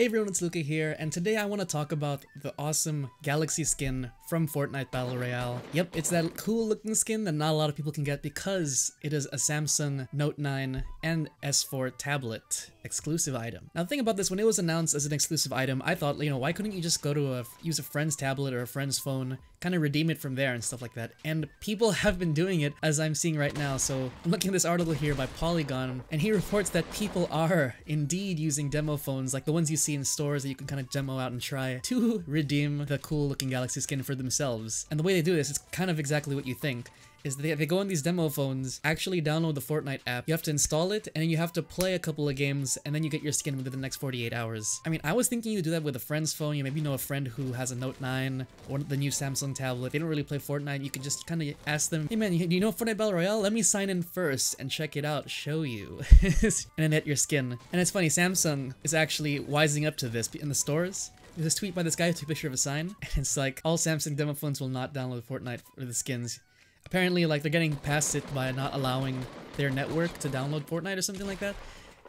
Hey everyone, it's Luca here, and today I want to talk about the awesome Galaxy skin from Fortnite Battle Royale. Yep, it's that cool looking skin that not a lot of people can get because it is a Samsung Note 9 and S4 tablet exclusive item. Now the thing about this, when it was announced as an exclusive item, I thought, you know, why couldn't you just go to use a friend's tablet or a friend's phone, kind of redeem it from there and stuff like that. And people have been doing it, as I'm seeing right now. So I'm looking at this article here by Polygon, and he reports that people are indeed using demo phones, like the ones you see in stores that you can kind of demo out and try, to redeem the cool looking Galaxy skin for themselves. And the way they do this, it's kind of exactly what you think, is they go on these demo phones, actually download the Fortnite app, you have to install it, and then you have to play a couple of games, and then you get your skin within the next 48 hours. I mean, I was thinking you do that with a friend's phone. You maybe know a friend who has a Note 9 or the new Samsung tablet. They don't really play Fortnite. You can just kind of ask them, hey man, do you know Fortnite Battle Royale? Let me sign in first and check it out, show you. And then get your skin. And it's funny, Samsung is actually wising up to this in the stores. There's this tweet by this guy who took a picture of a sign, and it's like, all Samsung demo phones will not download Fortnite for the skins. Apparently, like, they're getting past it by not allowing their network to download Fortnite or something like that.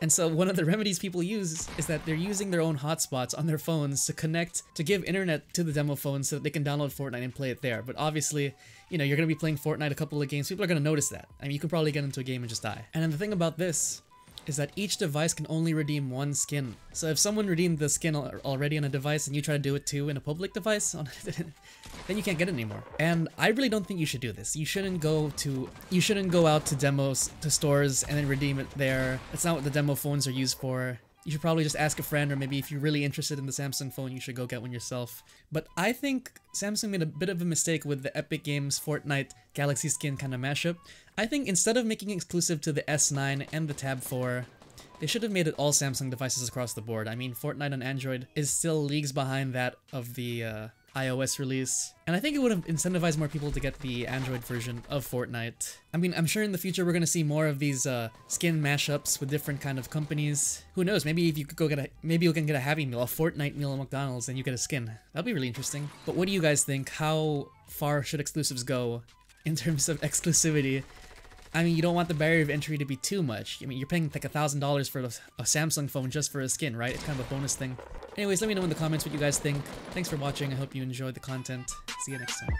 And so one of the remedies people use is that they're using their own hotspots on their phones to connect, to give internet to the demo phone so that they can download Fortnite and play it there. But obviously, you know, you're going to be playing Fortnite a couple of games. People are going to notice that. I mean, you can probably get into a game and just die. And then the thing about this is that each device can only redeem one skin. So if someone redeemed the skin already on a device and you try to do it too in a public device, then you can't get it anymore. And I really don't think you should do this. You shouldn't go out to demos, to stores, and then redeem it there. That's not what the demo phones are used for. You should probably just ask a friend, or maybe if you're really interested in the Samsung phone, you should go get one yourself. But I think Samsung made a bit of a mistake with the Epic Games Fortnite Galaxy skin kind of mashup. I think instead of making it exclusive to the S9 and the Tab 4, they should have made it all Samsung devices across the board. I mean, Fortnite on Android is still leagues behind that of the iOS release, and I think it would have incentivized more people to get the Android version of Fortnite. I mean, I'm sure in the future we're going to see more of these skin mashups with different kind of companies. Who knows, maybe if you could go get maybe you can get a Happy Meal, a Fortnite meal at McDonald's, and you get a skin. That'd be really interesting. But what do you guys think? How far should exclusives go in terms of exclusivity? I mean, you don't want the barrier of entry to be too much. I mean, you're paying like $1,000 for a Samsung phone just for a skin, right? It's kind of a bonus thing. Anyways, let me know in the comments what you guys think. Thanks for watching. I hope you enjoyed the content. See you next time.